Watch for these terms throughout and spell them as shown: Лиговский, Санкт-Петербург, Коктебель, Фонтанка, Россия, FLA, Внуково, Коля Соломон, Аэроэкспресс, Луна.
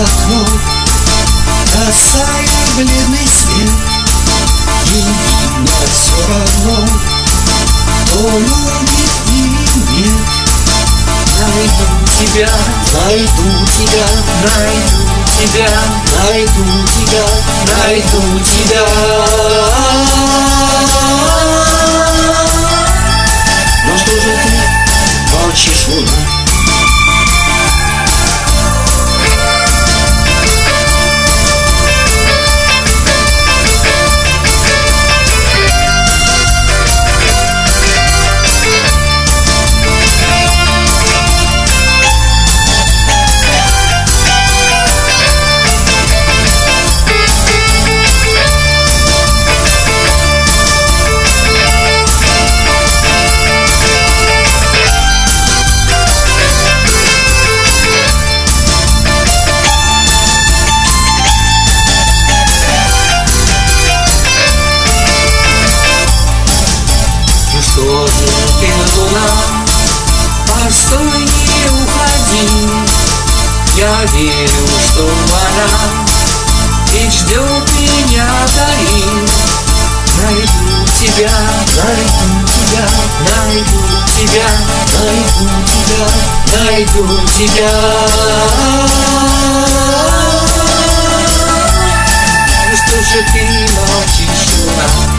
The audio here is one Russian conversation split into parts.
в окно, бросая бледный свет, им но все равно, то любит или нет. Найду тебя, найду тебя, найду тебя, найду тебя, найду тебя, но что же ты молчишь, луна? Что же ты, луна, постой, не уходи. Я верю, что она ведь ждет меня дали. Найду тебя, найду тебя, найду тебя, найду тебя, найду тебя. Ну что же ты молчишь, луна?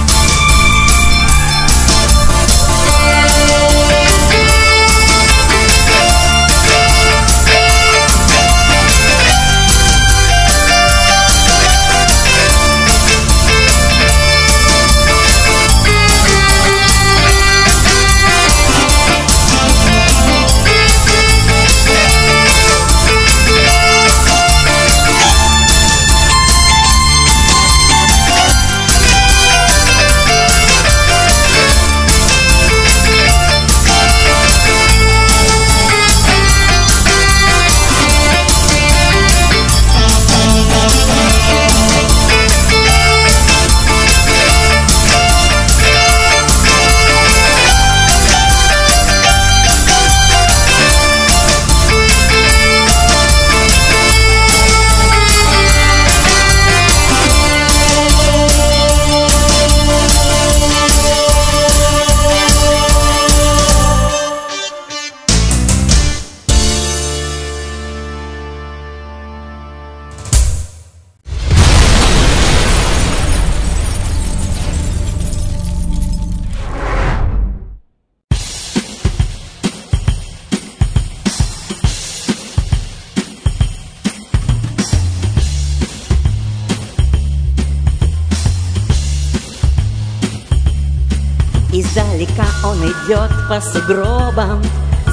Издалека он идет по сугробам,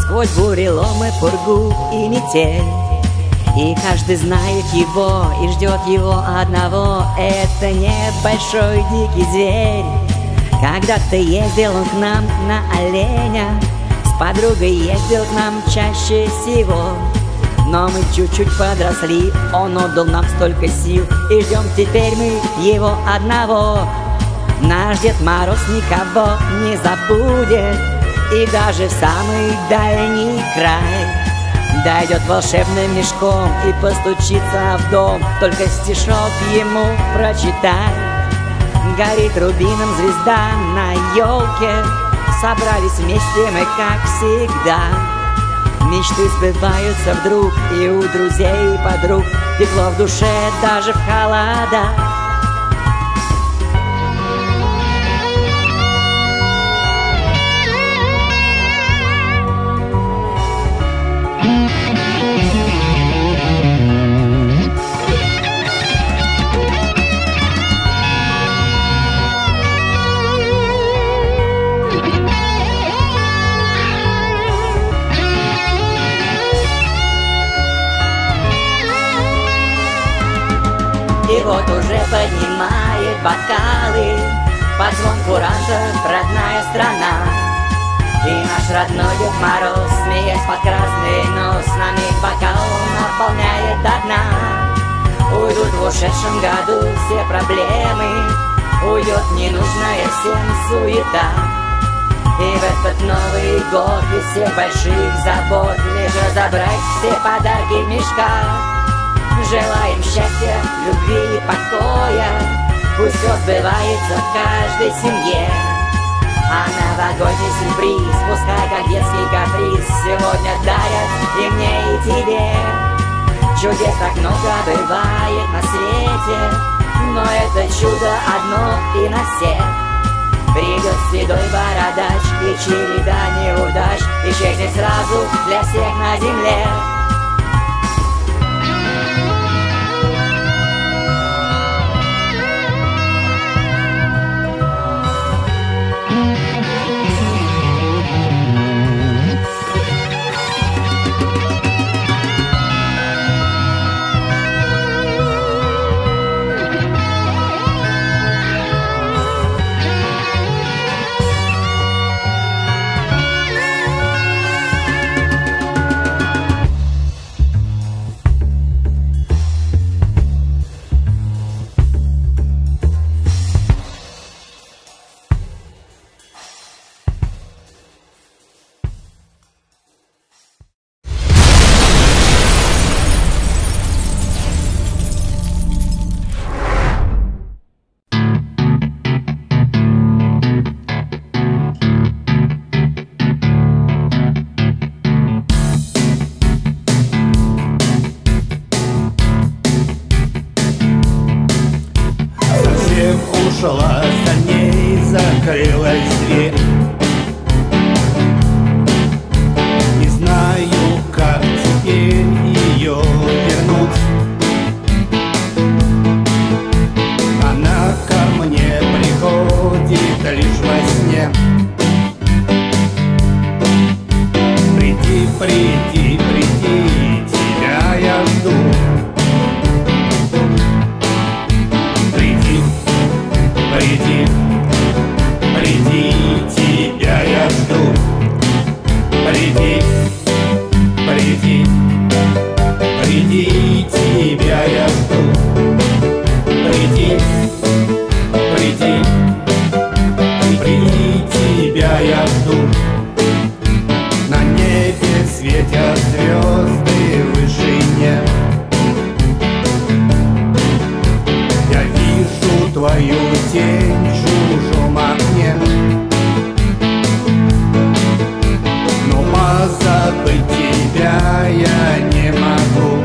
сквозь буреломы, пургу и метель. И каждый знает его и ждет его одного. Это небольшой дикий зверь. Когда-то ездил он к нам на оленях, с подругой ездил к нам чаще всего. Но мы чуть-чуть подросли, он отдал нам столько сил, и ждем теперь мы его одного. Наш Дед Мороз никого не забудет, и даже в самый дальний край дойдет волшебным мешком и постучится в дом. Только стишок ему прочитай. Горит рубином звезда на елке, собрались вместе мы, как всегда. Мечты сбываются вдруг, и у друзей и подруг тепло в душе даже в холода. И вот уже поднимает бокалы под звон куранта родная страна. И наш родной Дед Мороз, смеясь под красный нос, нами бокал наполняет до дна. Уйдут в ушедшем году все проблемы, уйдет ненужная всем суета. И в этот Новый год без всех больших забот лишь разобрать все подарки в мешках. желаем счастья, любви и покоя. Пусть все сбывается в каждой семье. А новогодний сюрприз, пускай как детский каприз, сегодня дарят и мне, и тебе. Чудес так много бывает на свете, но это чудо одно и на всех. Придет седой бородач, и череда неудач исчезнет сразу для всех на земле. Ушла, за ней закрылась дверь. Не знаю, как теперь ее вернуть. Она ко мне приходит лишь во сне. Приди, приди, приди, тебя я жду. Приди, приди, тебя я жду. Приди, приди, приди, тебя я жду. Приди, приди, приди, тебя я жду. На небе светят звезды в вышине. Я вижу твою тень в чужом окне. Но позабыть тебя я не могу.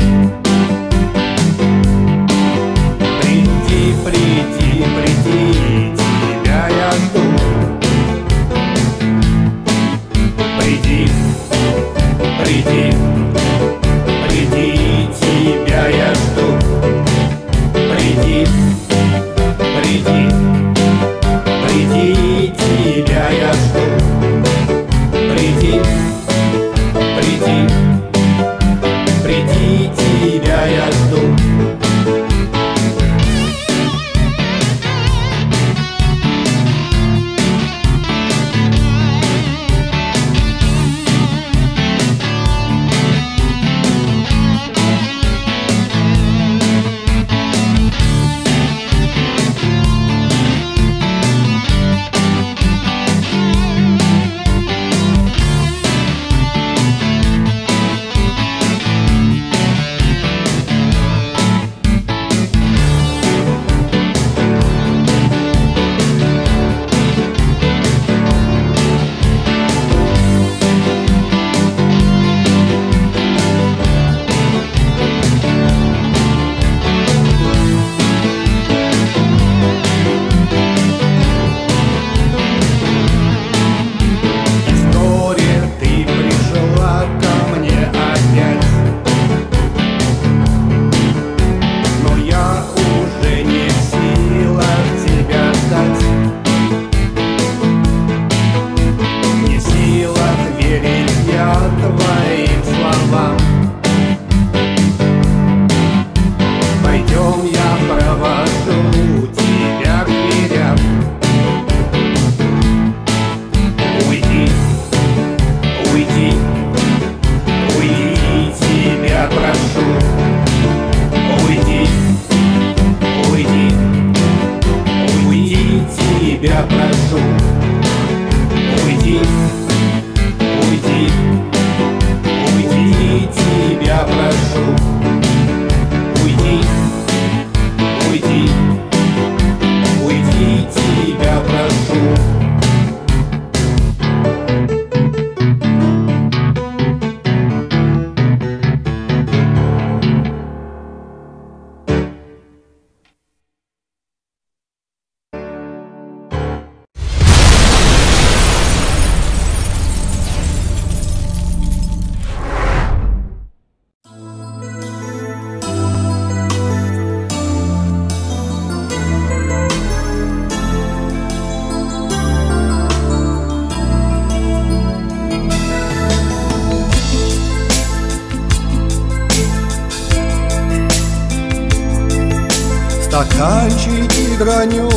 Стаканчики граненые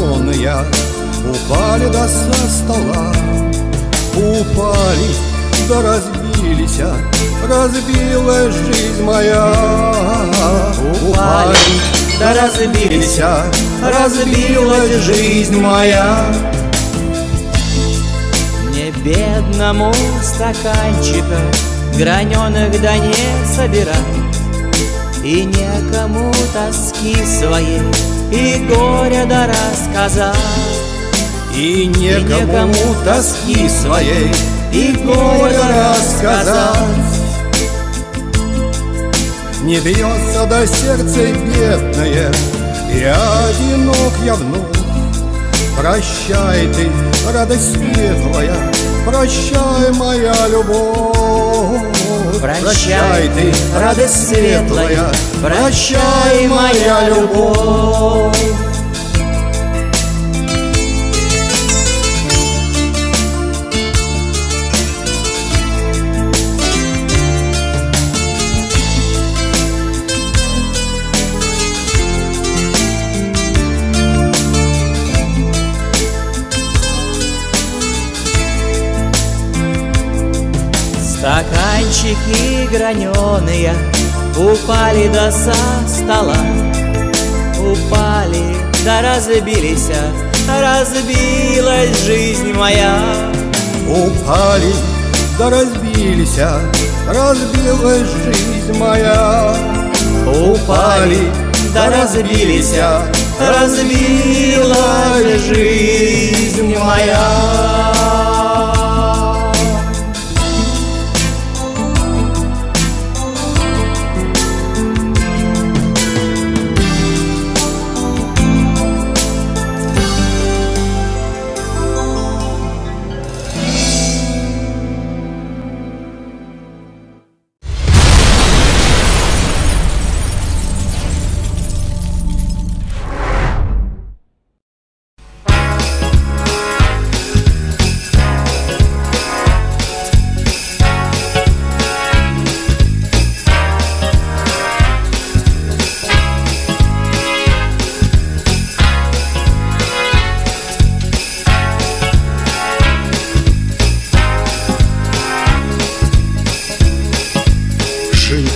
упали да со стола, упали да разбились, разбилась жизнь моя. Упали да разбились, разбилась жизнь моя. Мне, бедному, стаканчика граненых да не собирать, и некому тоски своей и горя да рассказать, и некому тоски своей и горя рассказать. Не бьется до сердца бедное, и одинок я вновь. Прощай ты, радость светлая, прощай, моя любовь. Прощай ты, радость светлая, прощай, моя любовь. Стаканчики граненые упали да со стола, упали да разбились, разбилась жизнь моя. Упали да разбились, разбилась жизнь моя. Упали да разбились, разбилась жизнь моя.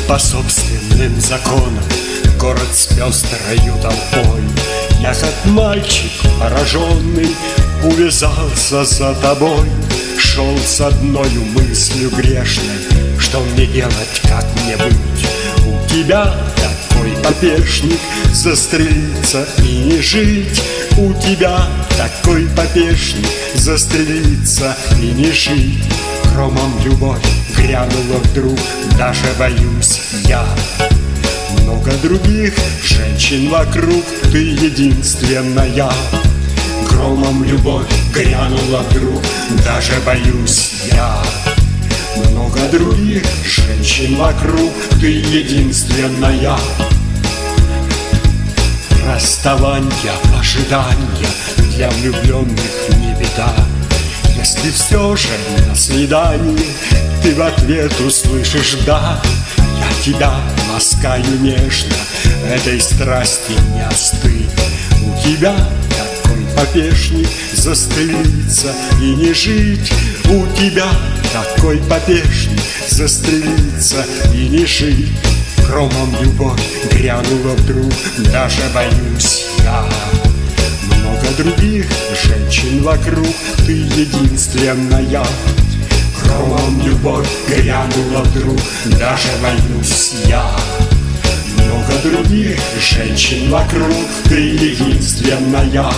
По собственным законам город с пестрою толпой, я как мальчик пораженный увязался за тобой. Шел с одною мыслью грешной, что мне делать, как мне быть. У тебя такой попешник, застрелиться и не жить. У тебя такой попешник, застрелиться и не жить. Громом любовь грянула вдруг, даже боюсь я. Много других женщин вокруг, ты единственная. Громом любовь грянула вдруг, даже боюсь я. Много других женщин вокруг, ты единственная. Расставанья, ожидания для влюбленных не беда. Если все же на свидании ты в ответ услышишь «да», я тебя ласкаю нежно, этой страсти не остынь. У тебя такой попешник, застрелиться и не жить. У тебя такой попешник, застрелиться и не жить. Громом любовь грянула вдруг, даже боюсь я. Много других женщин вокруг, ты единственная. Громом любовь грянула вдруг, даже боюсь я. Много других женщин вокруг, ты единственная.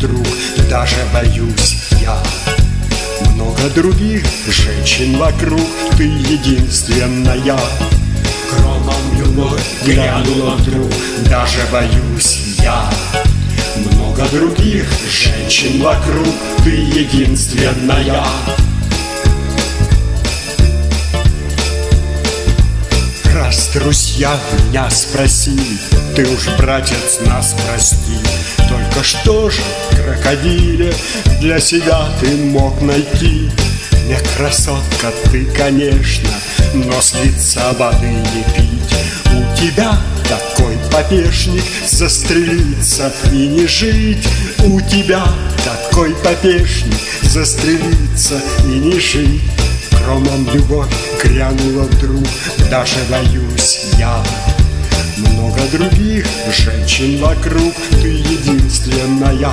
Вдруг даже боюсь я. Много других женщин вокруг, ты единственная. Громом любовь грянула вдруг, даже боюсь я. я. Много других женщин вокруг, ты единственная. Раз друзья меня спросили, ты уж, братец, нас прости. Только что же, крокодиле, для себя ты мог найти? Не красотка ты, конечно, но с лица воды не пить. У тебя такой попешник, застрелиться и не жить. У тебя такой попешник, застрелиться и не жить. Громом любовь грянула вдруг, даже боюсь я. Много других женщин вокруг, ты единственная.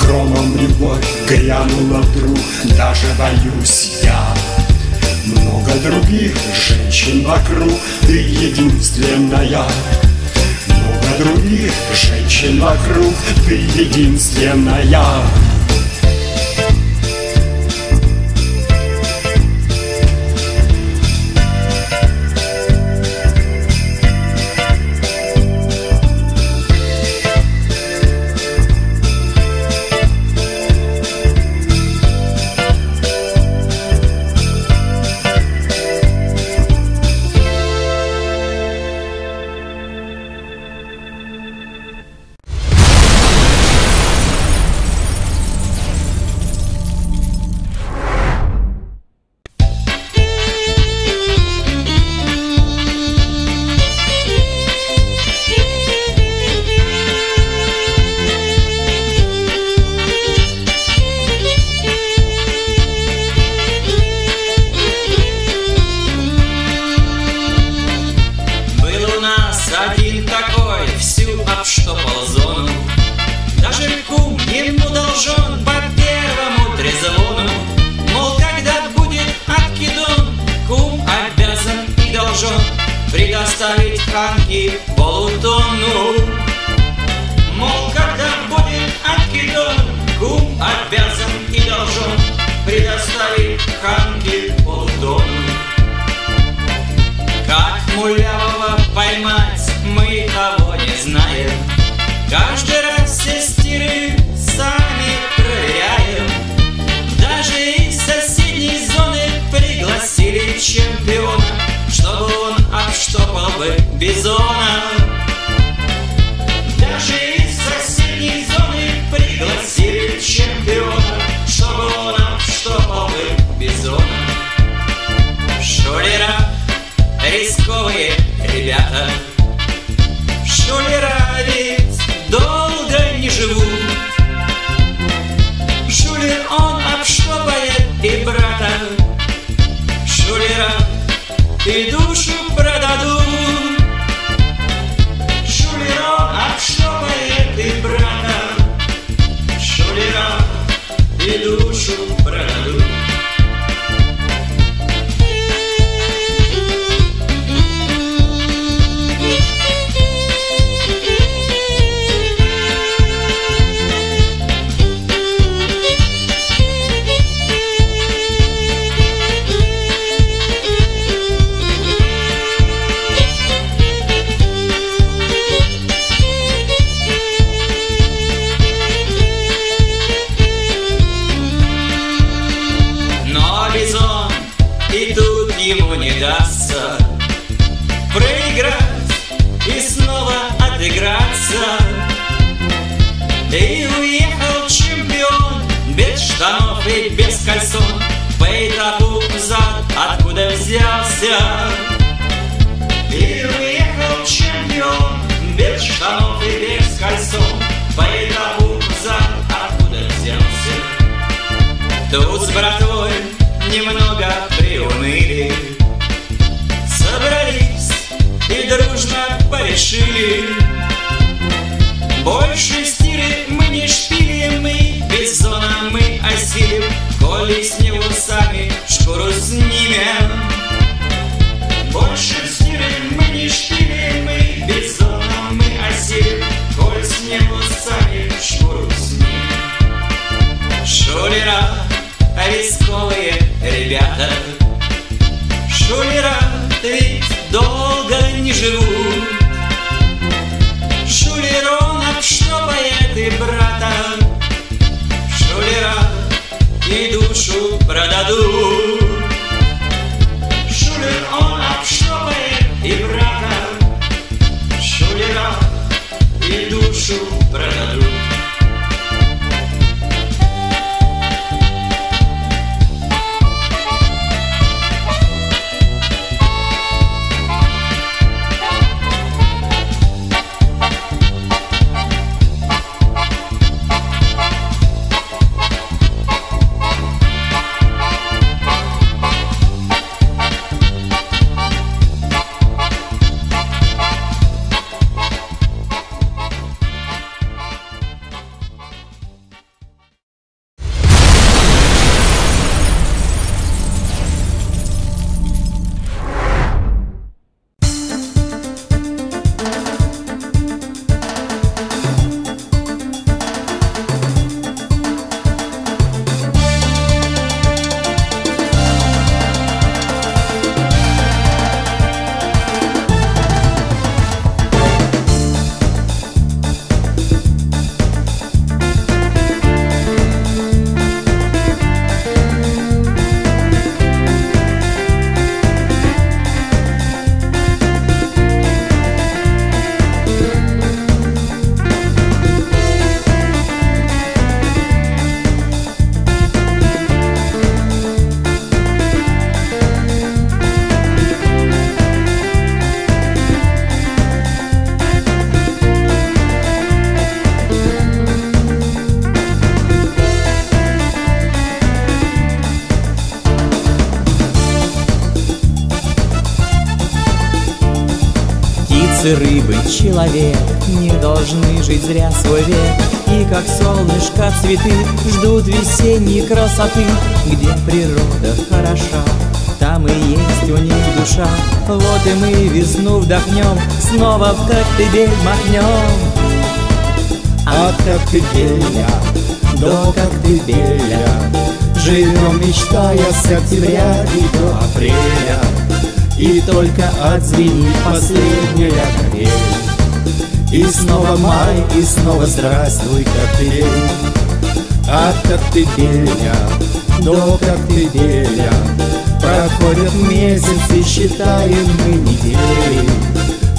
Громом любовь грянула вдруг, даже боюсь я. Много других женщин вокруг, ты единственная. Много других женщин вокруг, ты единственная. Шулера, ведь долго не живут. Шулерон и душу пронатрут. Рыбы, человек не должны жить зря свой век. И как солнышко цветы ждут весенней красоты. Где природа хороша, там и есть у них душа. Вот и мы весну вдохнем, снова в Коктебель махнем. От Коктебеля до Коктебеля живем, мечтая, с октября и до апреля. И только отзвенит последняя капель, и снова май, и снова здравствуй, Коктебель. От Коктебеля до Коктебеля проходят месяцы, считаем мы недели.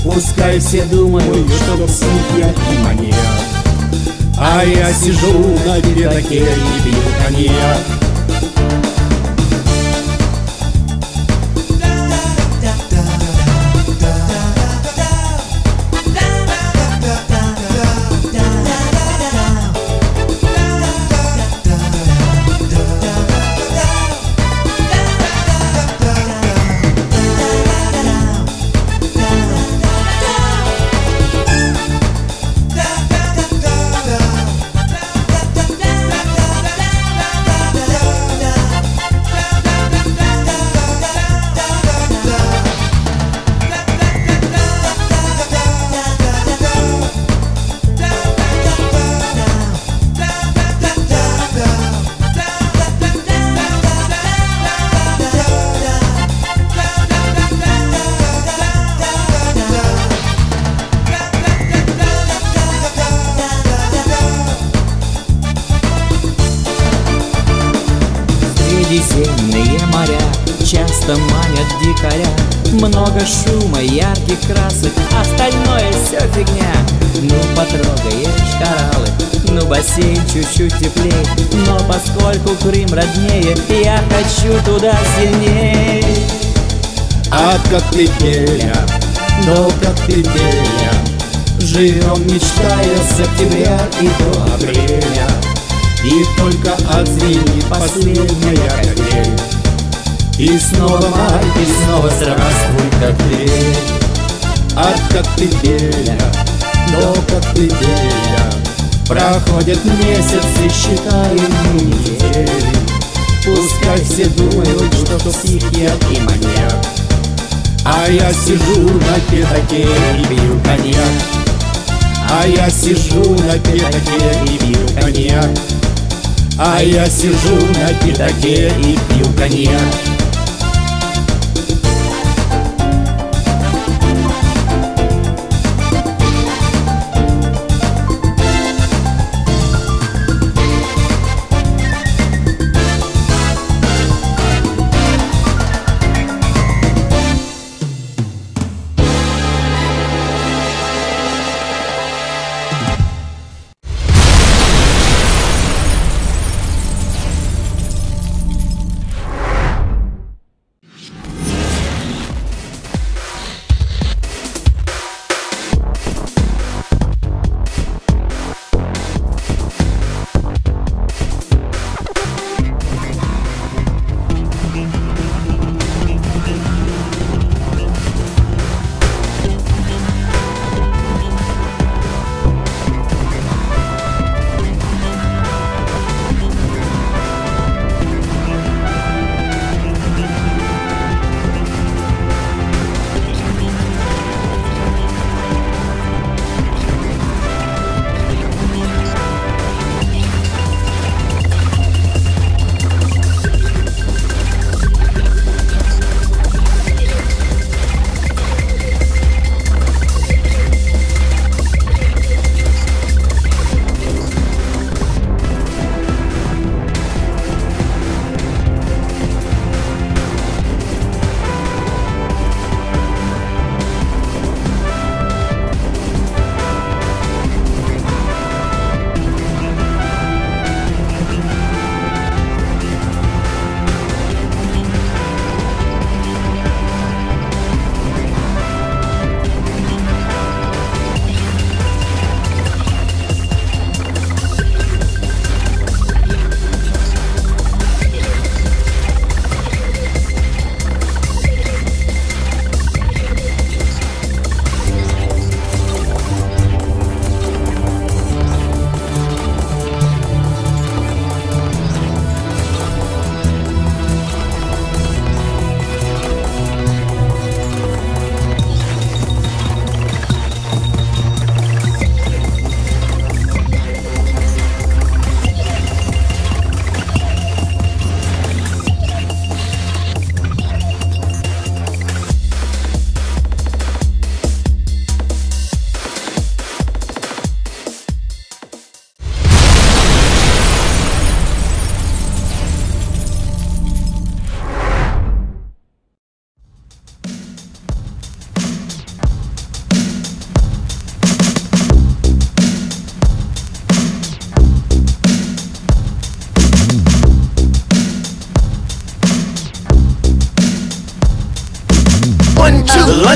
Пускай все думают, что псих я и маньяк, а я сижу на передаке и бью коньяк. Средиземные моря часто манят дикаря. Много шума, ярких красок, остальное все фигня. Ну потрогаешь кораллы, ну бассейн чуть-чуть теплей. Но поскольку Крым роднее, я хочу туда сильней. От Коктебеля до Коктебеля живем, мечтая, с октября и до апреля. И только отзвенит последняя капель, и снова май, и снова здравствуй, Коктебель. От Коктебеля до Коктебеля проходят месяцы, считаем мы недели. Пускай все думают, что псих я и маньяк, а я сижу на пятаке и бью коньяк. А я сижу на пятаке и бью коньяк. А я сижу на пятаке и пью коньяк.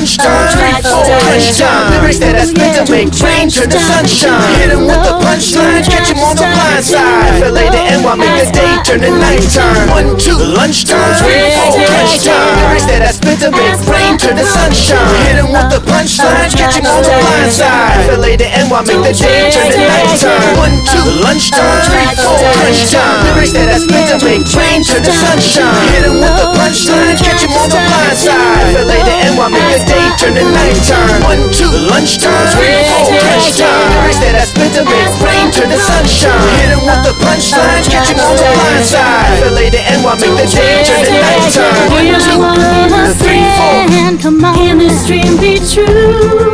lunchtime. Lunchtime. Lyrics that I spent to make rain turn to sunshine. Hit him with the punchline, catch him on the blind side. FLA to NY, make the day turn to nighttime. 1, 2, lunchtime. 3, 4, lunchtime. Lyrics that I spent to make rain turn to sunshine. Hit him with the punchline, catch him on the blind side. FLA to NY, make the day turn to nighttime. 1, 2, lunchtime. 3, 4, lunchtime. Lyrics that I spent to make rain turn to sunshine. Hit him with the punchline, catch him on the blind side. FLA to NY, make the day turn to nighttime. 1, 2, lunchtime. 3, 4, lunchtime. Lyrics that I spent to make rain turn to sunshine. Hit him with the punchline, catch him on the blind side. FLA to NY, make the day turn to nighttime. 1, 2, 3, 4. Come on, can this dream be true?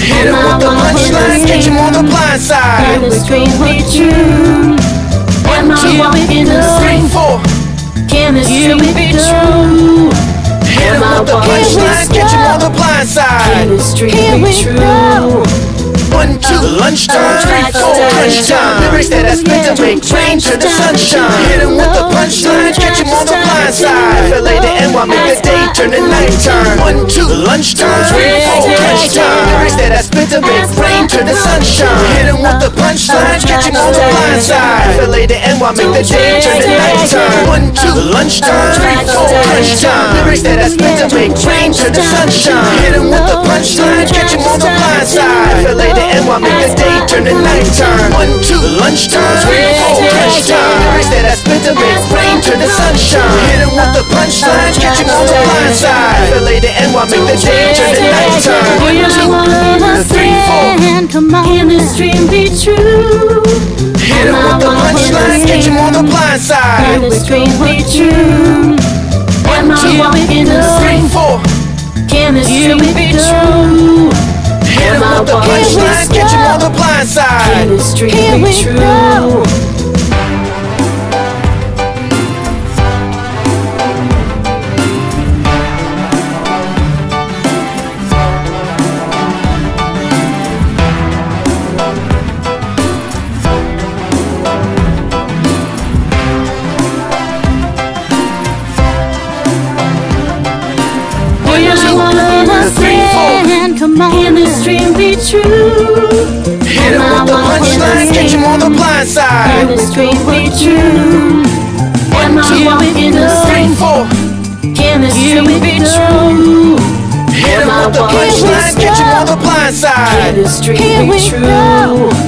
Hit him with the punchline, catch him on the blind side. Can this dream be true? 1, 2, 3, 4. Can this dream be true? Hit him with the punchline, catch him on the blind side. Can this dream be true? 1, 2, lunchtime. 3, 4, lunchtime. Lyrics that I spent to make rain turn to sunshine. Hit him with the punchline, catch him on the blind side. FLA to NY, make the day turn to nighttime. 1, 2, lunchtime. 3, 4, lunchtime. Lyrics that I spent to make rain turn to sunshine. Hit him with the punchline, catch him on the blind side. FLA to NY, make the day turn to nighttime. 1, 2, lunchtime. 3, 4, lunchtime. Lyrics that I spent to make rain turn to sunshine. Hit him with the punchline, catch him on the blind side. FLA to NY, make the day turn to nighttime. 1, 2, lunchtime. 3, 4, lunchtime. Lyrics that I spent to make rain turn to sunshine. Hit him with the punchline, catch him on the blind side. FLA to NY, make the day turn to nighttime. 1, 2, 3, 4. Can this dream be true? Hit him with the punchline, catch him on the blind side. Can this dream be true? 1, 2, 3, 4. Can this dream be true? Hit him with the punchline, catch him on the blind side. Can this dream be true? Can this dream be true? Hit him with the punchline, catch him on the blind side. Can this dream be true? 1, 2, 3, 4. Can this dream be true? Hit him with the punchline, catch him on the blind side. Can this dream be true?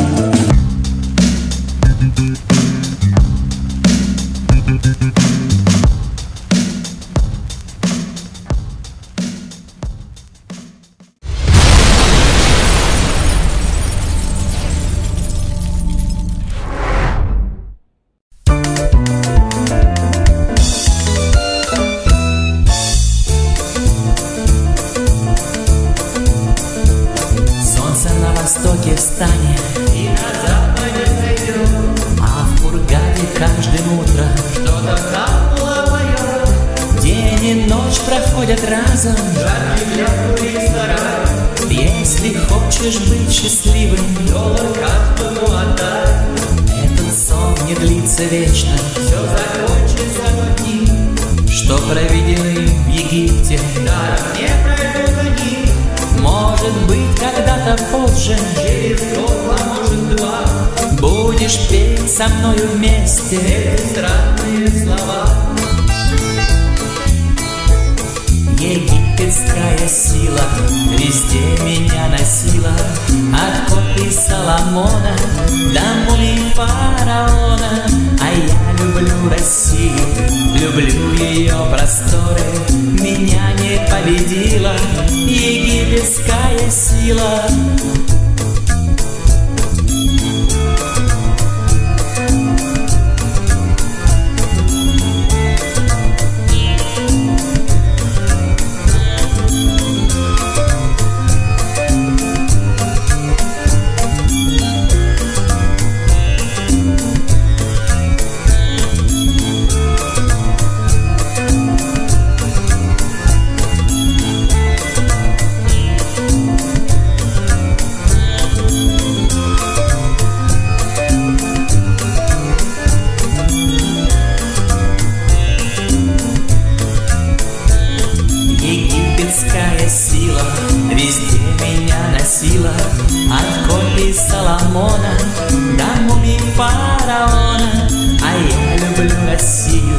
от Коли Соломона до мумий фараона. А я люблю Россию,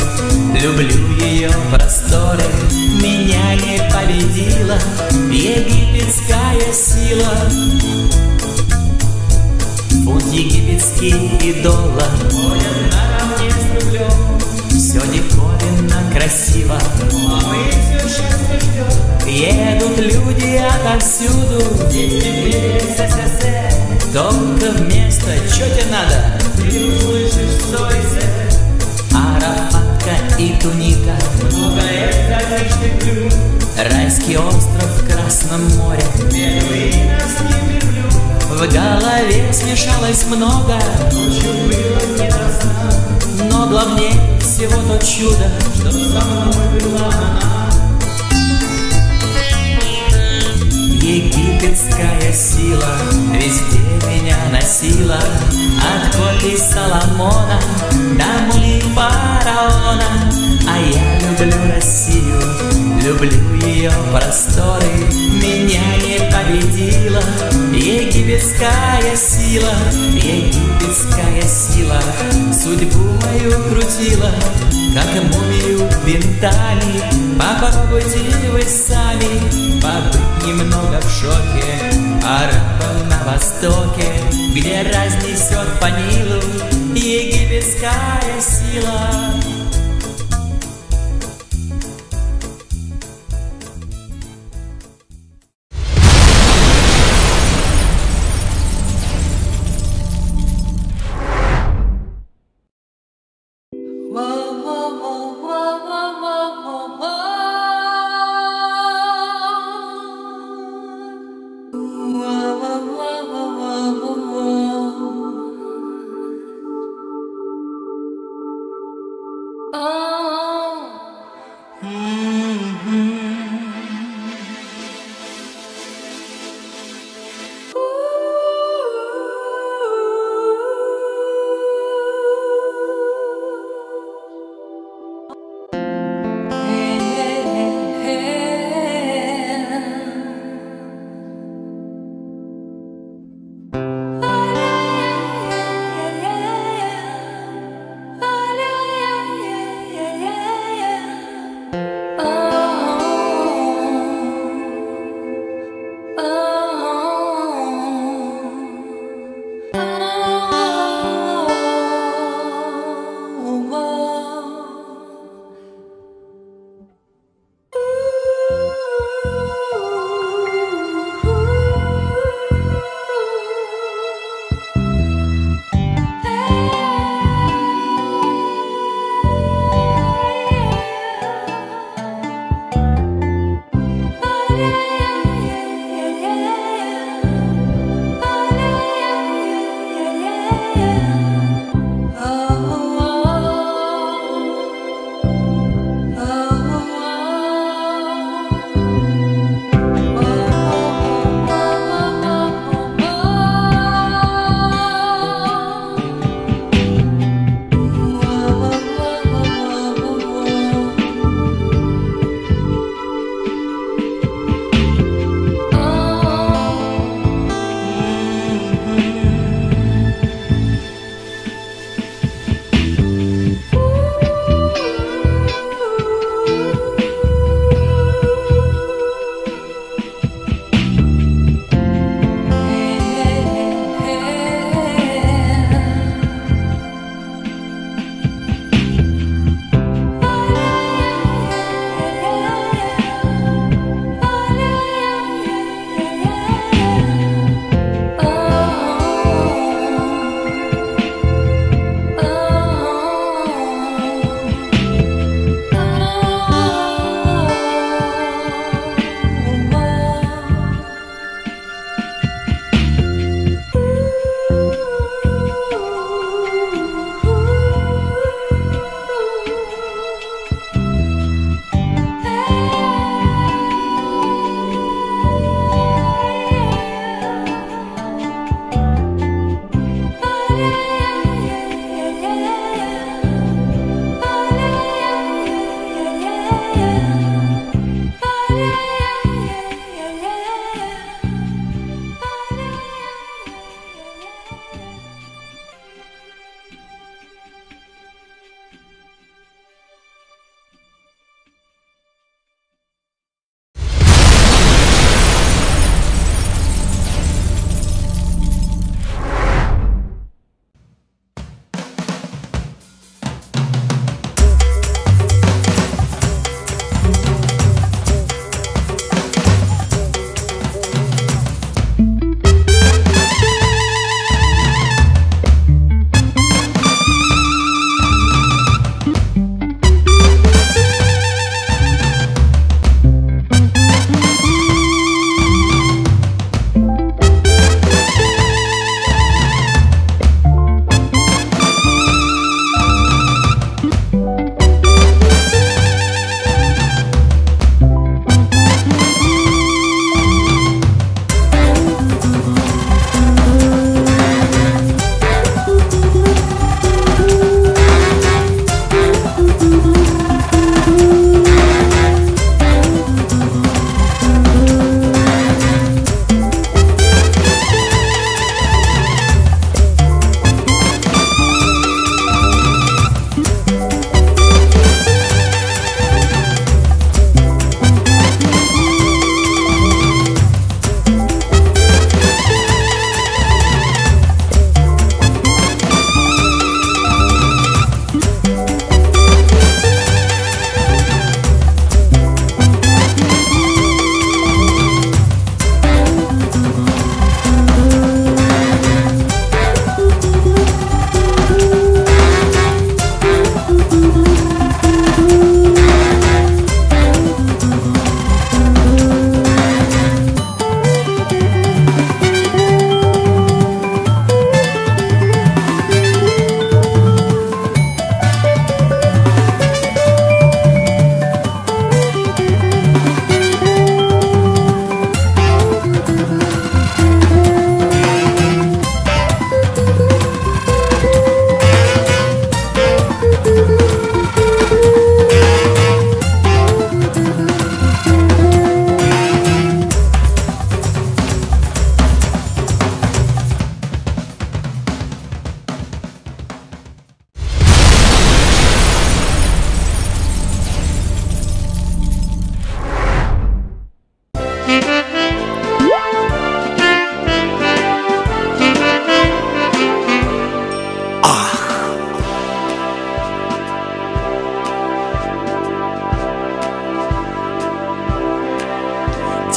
люблю ее просторы. Меня не победила египетская сила. Фунт египетский и доллар будет наравне с рублем. Все диковинно красиво, а мы все счастливы ждем. Едут люди отовсюду, только вместо «чё тебе надо» ты услышишь «сой се». Арафатка и туника, ну-ка это отличный клюв. Райский остров в Красном море, Бедуинов не люблю. В голове смешалось много, ночью было не до сна. Но главнее всего то чудо, что со мной была она. Египетская сила везде меня носила, от Коли Соломона до мумий фараона. А я люблю Россию, люблю ее просторы. Меня не победила египетская сила. Египетская сила судьбу мою крутила, как мумию винтами. Попробуйте вы сами побыть немного в шоке арабов на востоке, где разнесет по Нилу египетская сила.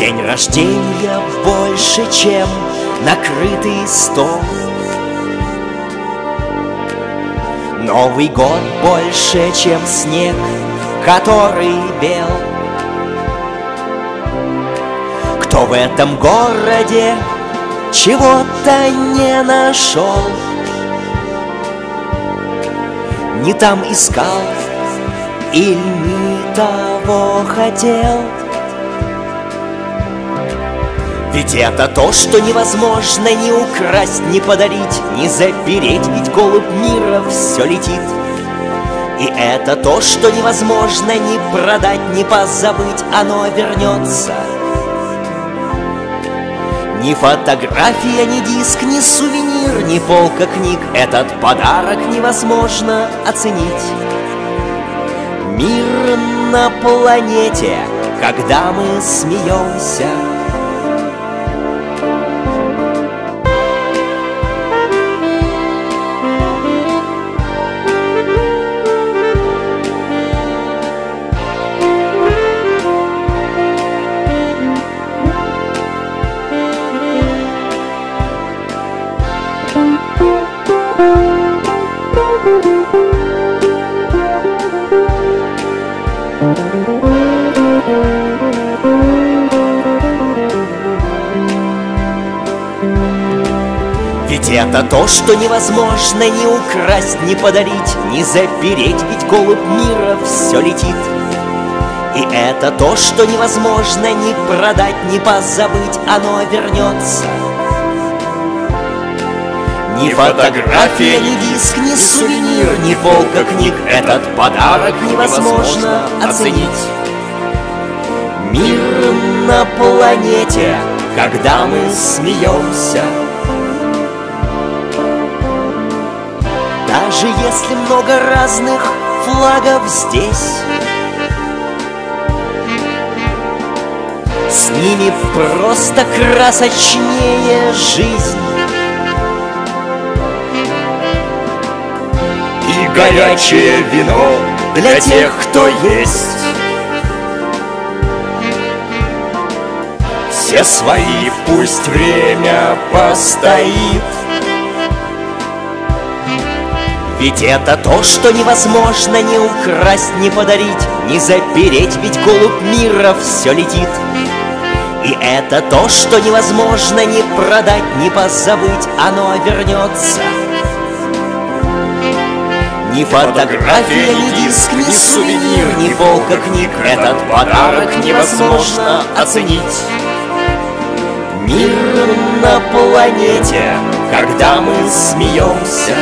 День рождения больше, чем накрытый стол. Новый год больше, чем снег, который бел. Кто в этом городе чего-то не нашел, не там искал или не того хотел. Ведь это то, что невозможно ни украсть, ни подарить, ни запереть, ведь голубь мира все летит. И это то, что невозможно ни продать, ни позабыть, оно вернется. Ни фотография, ни диск, ни сувенир, ни полка книг, этот подарок невозможно оценить. Мир на планете, когда мы смеемся. Ведь это то, что невозможно ни украсть, ни подарить, ни запереть, ведь голубь мира все летит. И это то, что невозможно ни продать, ни позабыть, оно вернется. Ни фотография, ни диск, ни сувенир, ни полка книг, этот подарок невозможно оценить. Мир на планете, когда мы смеемся. Даже если много разных флагов здесь, с ними просто красочнее жизнь. И горячее вино для тех, кто есть все свои, пусть время постоит. Ведь это то, что невозможно ни украсть, ни подарить, ни запереть, ведь голубь мира все летит. И это то, что невозможно ни продать, ни позабыть, оно вернется. Ни фотография, ни диск, ни сувенир, ни полка книг, этот подарок невозможно оценить. Мир на планете, когда мы смеемся.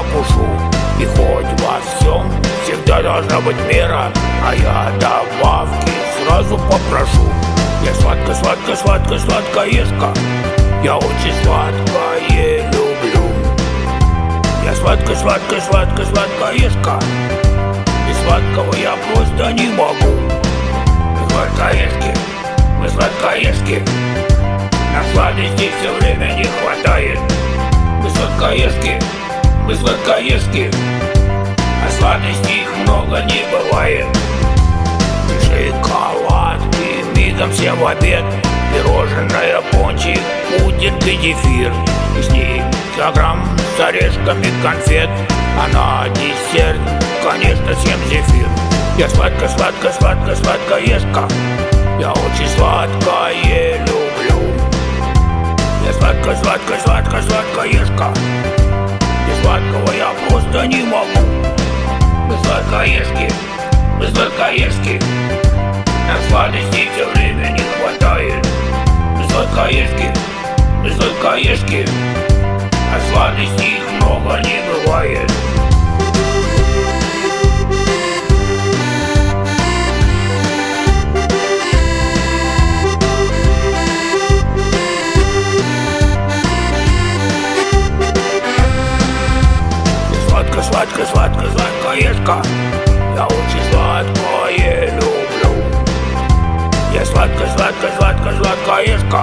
закушу. И хоть во всем всегда должна быть мера, а я добавки сразу попрошу. Я сладко-сладко-сладко-сладкоежка, я очень сладкое люблю. Я сладко-сладко-сладко-сладкоежка, без сладкого я просто не могу. Мы сладкоежки, на сладости все время не хватает. Мы сладкоежки, а сладостей их много не бывает. Шоколадки мигом все в обед, пирожное, пончик, пудинг и дефир. И с ним килограмм с орешками конфет, а на десерт, конечно, съем зефир. Я сладко-сладко-сладко-сладкоежка, я очень сладкое люблю. Я сладко-сладко-сладко-сладкоежка, без сладкого я просто не могу. Мы сладкоежки, нам сладостей все время не хватает. Мы сладкоежки, а сладостей их много не бывает. Сладко-сладко-сладко-сладкоежка, я очень сладкое люблю. Я сладко-сладко-сладко-сладкоежка,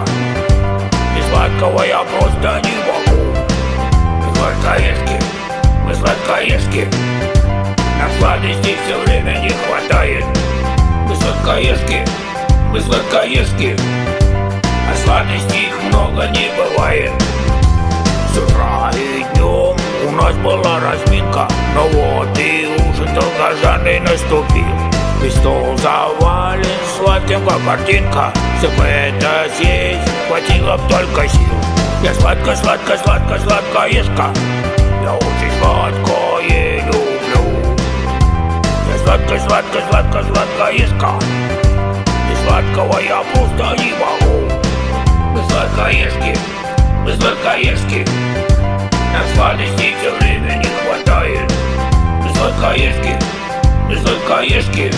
без сладкого я просто не могу. Мы сладкоежки, нам сладостей все время не хватает. Мы сладкоежки, а сладостей их много не бывает. С утра и днем у нас была разминка, но вот и ужин долгожданный наступил. И стол завален сладким, как картинка, чтобы это съесть хватило б только сил. Я сладко-сладко-сладко-сладкоежка, я очень сладкое люблю. Я сладко-сладко-сладко-сладкоежка, без сладкого я просто не могу. Мы сладкоежки, нам сладостей все время не хватает. Мы сладкоежки, а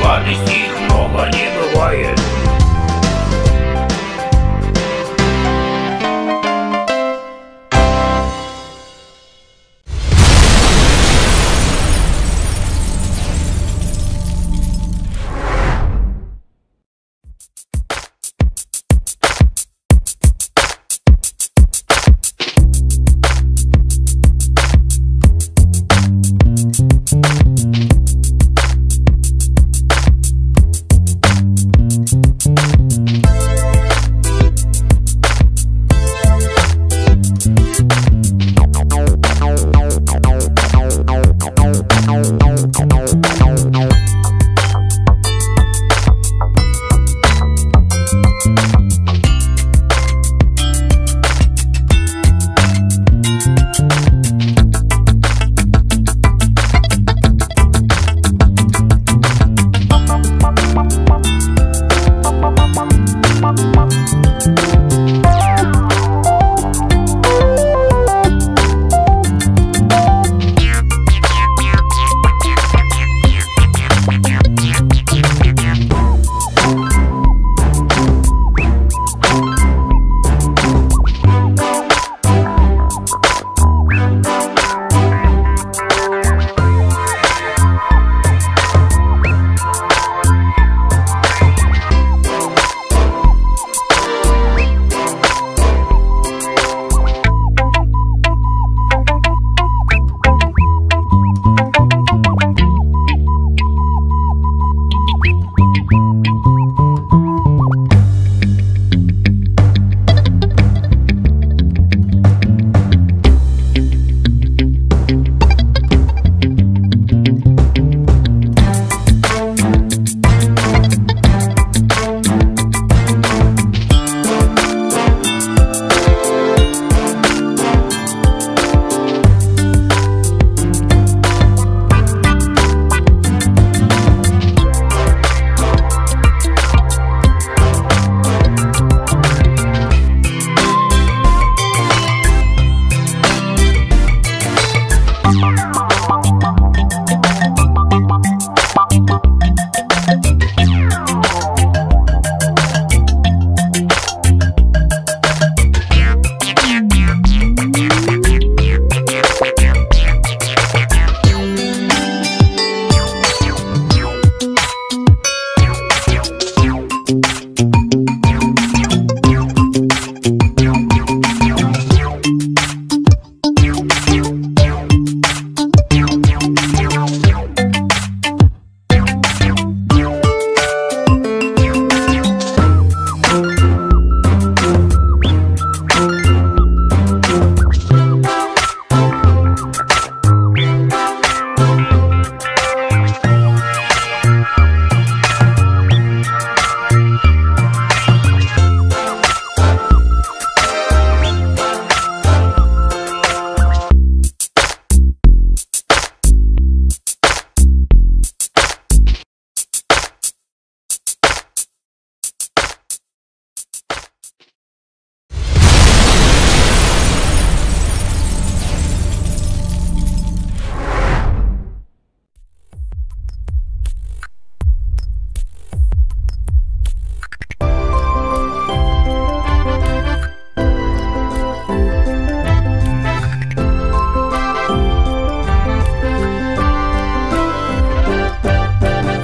сладостей их много не бывает.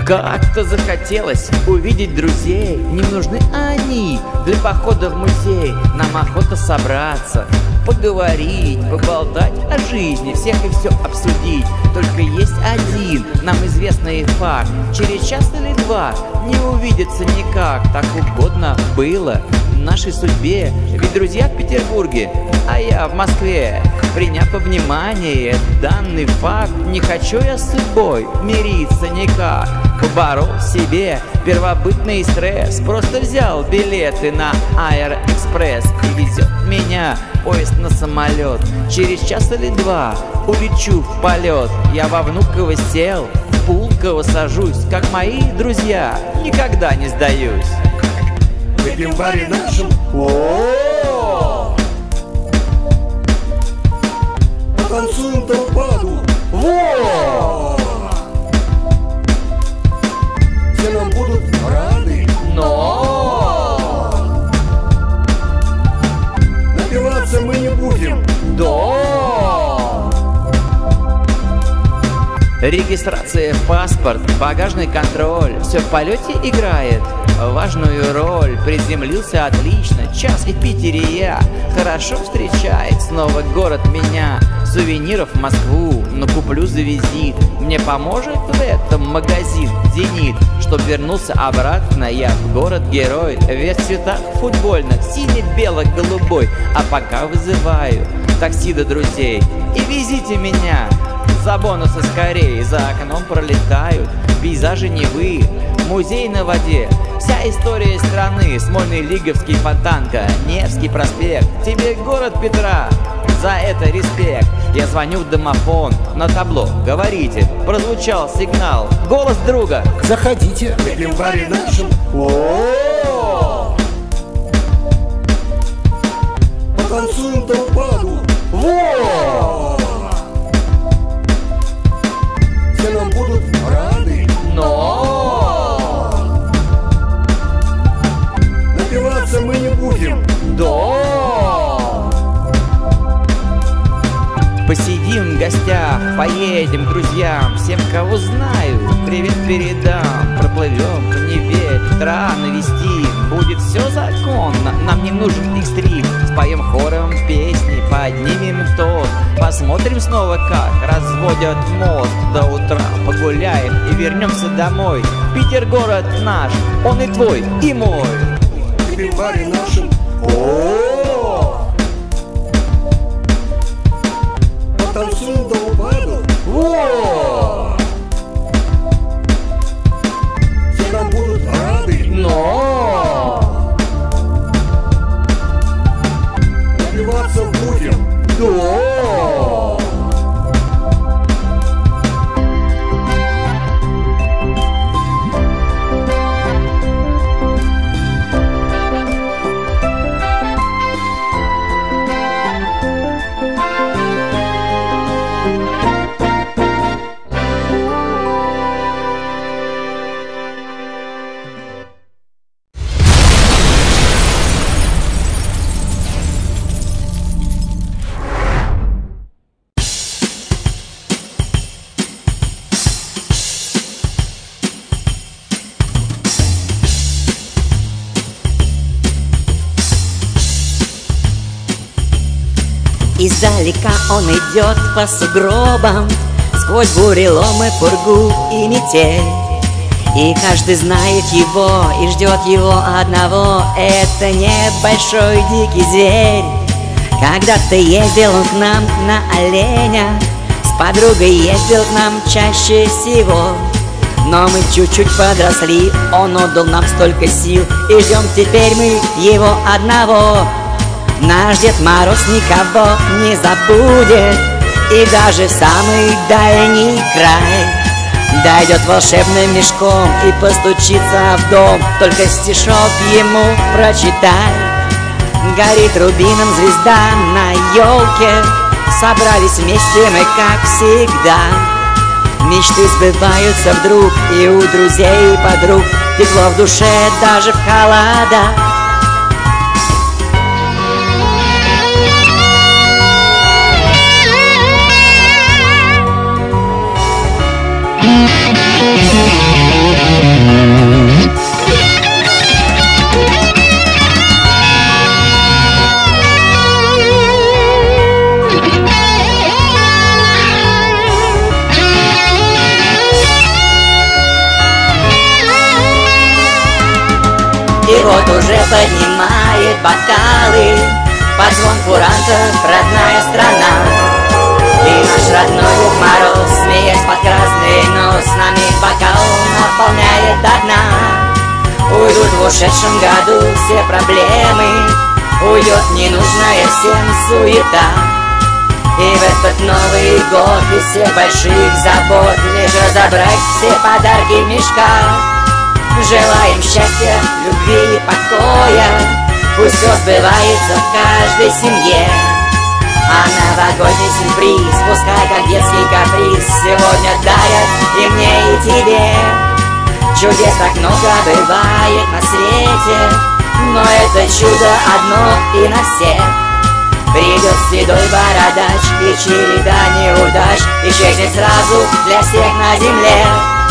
Как-то захотелось увидеть друзей. Не нужны они для похода в музей. Нам охота собраться, поговорить, поболтать о жизни, всех и все обсудить. Только есть один нам известный факт: через час или два не увидеться никак. Так угодно было нашей судьбе, ведь друзья в Петербурге, а я в Москве. Приняв во внимание данный факт, не хочу я с судьбой мириться никак. Поборол в себе первобытный стресс, просто взял билеты на Аэроэкспресс. И везет меня поезд на самолет, через час или два улечу в полет. Я во Внуково сел, в Пулково сажусь, как мои друзья, никогда не сдаюсь. Выпьем в баре нашем, о-о-о! Потанцуем до упаду, во! Все нам будут рады, но напиваться мы не будем, да! Регистрация, паспорт, багажный контроль, все в полете играет важную роль. Приземлился отлично, час и в Питере я. Хорошо встречает снова город меня. Сувениров в Москву накуплю за визит. Мне поможет в этом магазин «Зенит». Чтоб вернулся обратно я в город-герой, весь в цветах футбольных, синий-бело-голубой. А пока вызываю такси до друзей. И везите меня за бонусы скорее. За окном пролетают пейзажи Невы, музей на воде, вся история страны. Смольный, Лиговский, Фонтанка, Невский проспект. Тебе город Петра, за это респект. Я звоню в домофон, на табло говорите, прозвучал сигнал, голос друга: заходите, выпьем в баре нашем, о-о-о! Потанцуем до упаду, во! Все нам будут рады, но мы не будем, да! Посидим в гостях, поедем к друзьям, всем, кого знаю, привет передам. Проплывем по Неве, Петра навестим, будет все законно, нам не нужен экстрим. Споем хором песни, поднимем тост, посмотрим снова, как разводят мост. До утра погуляем и вернемся домой. Питер город наш, он и твой, и мой. Выпьем в баре нашем, о-о-о! Потанцуем до упаду, о-о-о! Все нам будут рады, но напиваться будем, да! Издалека он идет по сугробам, сквозь буреломы, пургу и метель. И каждый знает его и ждет его одного. Это небольшой дикий зверь. Когда-то ездил он к нам на оленях, с подругой ездил к нам чаще всего. Но мы чуть-чуть подросли, он отдал нам столько сил, и ждем теперь мы его одного. Наш Дед Мороз никого не забудет, и даже в самый дальний край дойдет волшебным мешком и постучится в дом. Только стишок ему прочитай. Горит рубином звезда на елке, собрались вместе мы, как всегда. Мечты сбываются вдруг, и у друзей и подруг тепло в душе даже в холода. народ уже поднимает бокалы под звон курантов, родная страна. И наш родной Дед Мороз, смеясь под красный нос, нами бокал наполняет до дна. Уйдут в ушедшем году все проблемы, уйдет ненужная всем суета. И в этот Новый год без всех больших забот лишь разобрать все подарки в мешках. Желаем счастья, любви и покоя, пусть все сбывается в каждой семье. А новогодний сюрприз, пускай как детский каприз, сегодня дарят и мне, и тебе. Чудес так много бывает на свете, но это чудо одно и на всех. Придет седой бородач, и череда неудач исчезнет сразу для всех на земле.